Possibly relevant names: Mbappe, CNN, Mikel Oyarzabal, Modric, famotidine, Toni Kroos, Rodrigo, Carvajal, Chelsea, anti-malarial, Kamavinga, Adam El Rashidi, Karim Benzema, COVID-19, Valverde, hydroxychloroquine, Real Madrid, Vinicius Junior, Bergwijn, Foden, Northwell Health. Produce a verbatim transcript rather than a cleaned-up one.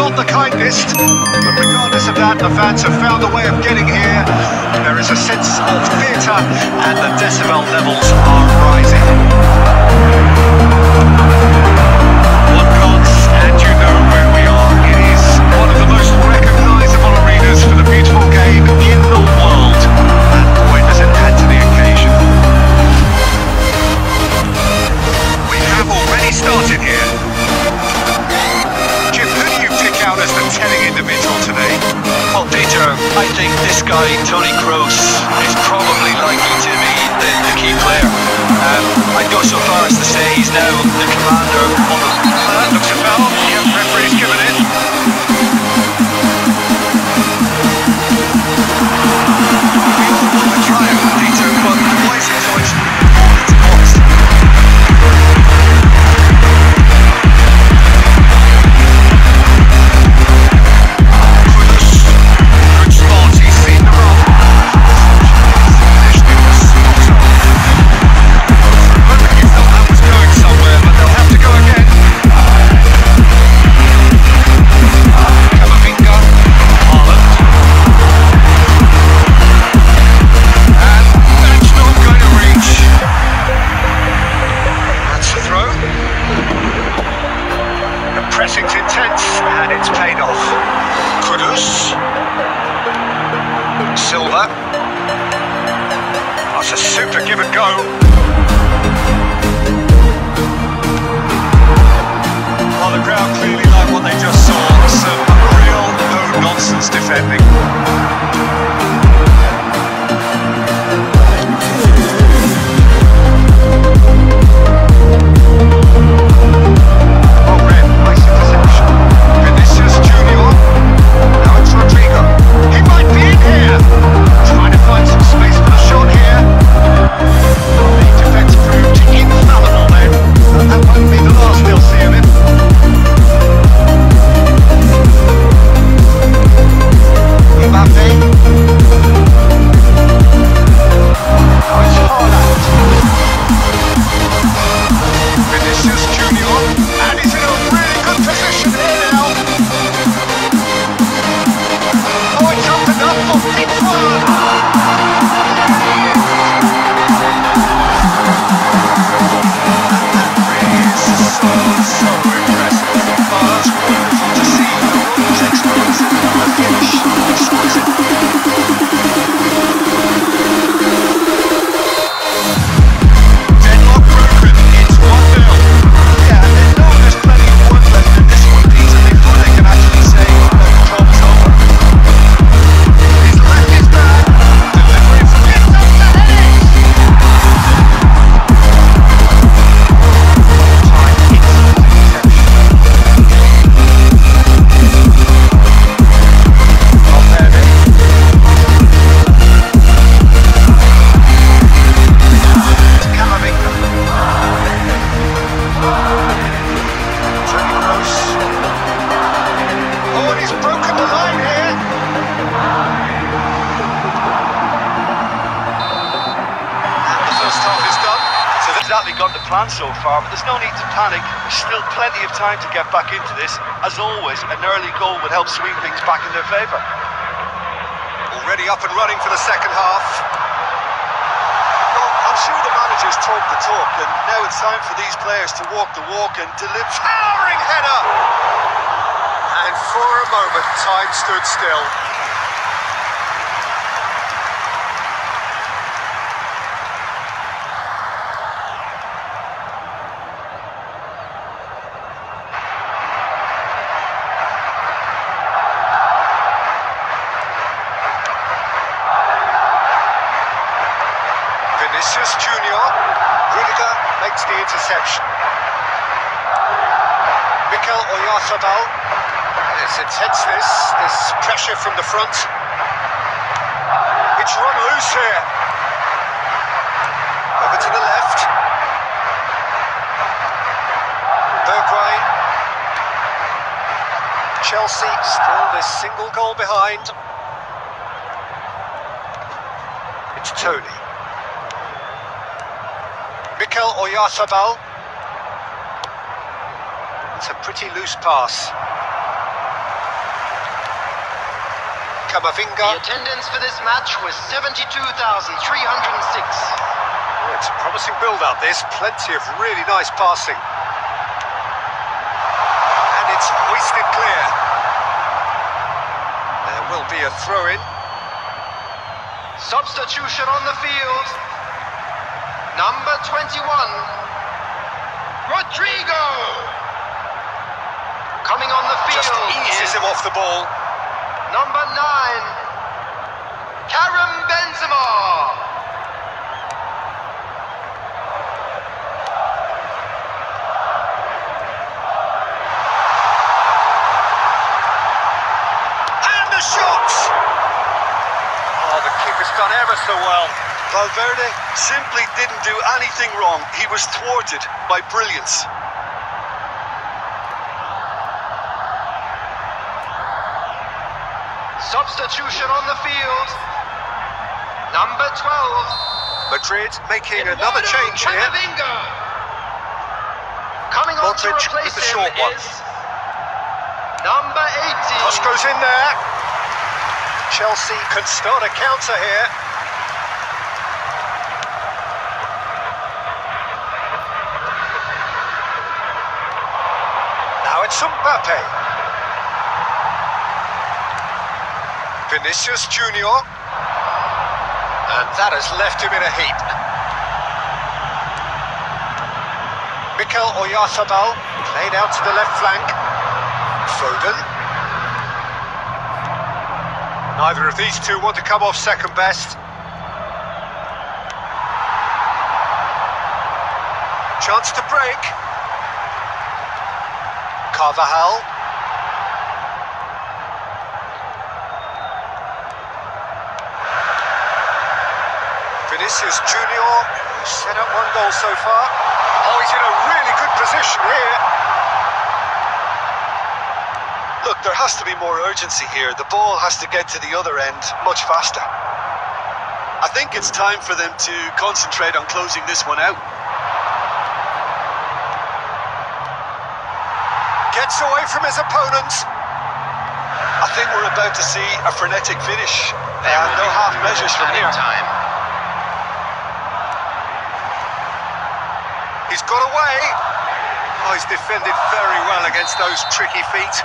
not the kindest, but regardless of that, the fans have found a way of getting here. There is a sense of theatre and the decibel levels are rising. One glance and you know where we are. It is one of the most recognisable arenas for the beautiful game in the world. And boy, does it add to the occasion. We have already started here. As the telling individual today. Well, Peter, I think this guy, Toni Kroos, is probably likely to be the, the key player. Um, I'd go so far as to say he's now the commander of the... That looks a foul. Yeah, referee's given it. Beautiful try from Peter, but why is it so? So far, but there's no need to panic. There's still plenty of time to get back into this. As always, an early goal would help swing things back in their favour. Already up and running for the second half. Well, I'm sure the managers talk the talk, and now it's time for these players to walk the walk and deliver. Towering header! And for a moment, time stood still. Vinicius Junior, Rodrigo makes the interception. Mikel Oyarzabal, it's intenseness, this pressure from the front. It's run loose here. Over to the left. Bergwijn. Chelsea still this single goal behind. It's Tony. Mikel Oyarzabal. It's a pretty loose pass. Kamavinga. The attendance for this match was seventy-two thousand three hundred six. Oh, it's a promising build-up, this. Plenty of really nice passing. And it's hoisted clear. There will be a throw-in. Substitution on the field. Number twenty-one, Rodrigo. Coming on the field. Just eases him off the ball. Number nine, Karim Benzema. And the shot! Oh, the keeper's done ever so well. Valverde simply didn't do anything wrong. He was thwarted by brilliance. Substitution on the field. Number twelve. Madrid making Eduardo another change Kamavinga. Here. Coming on Modric to replace the short him one. Is number eighteen. Cross goes in there. Chelsea can start a counter here. Now it's Mbappe. Vinicius Junior, and that has left him in a heap. Mikel Oyarzabal played out to the left flank. Foden. Neither of these two want to come off second best. Chance to break. Carvajal. Vinicius Junior, who's set up one goal so far. Oh, he's in a really good position here. Look, there has to be more urgency here. The ball has to get to the other end much faster. I think it's time for them to concentrate on closing this one out. Gets away from his opponents. I think we're about to see a frenetic finish. They have no half measures from here. Time. He's got away. Oh, he's defended very well against those tricky feet.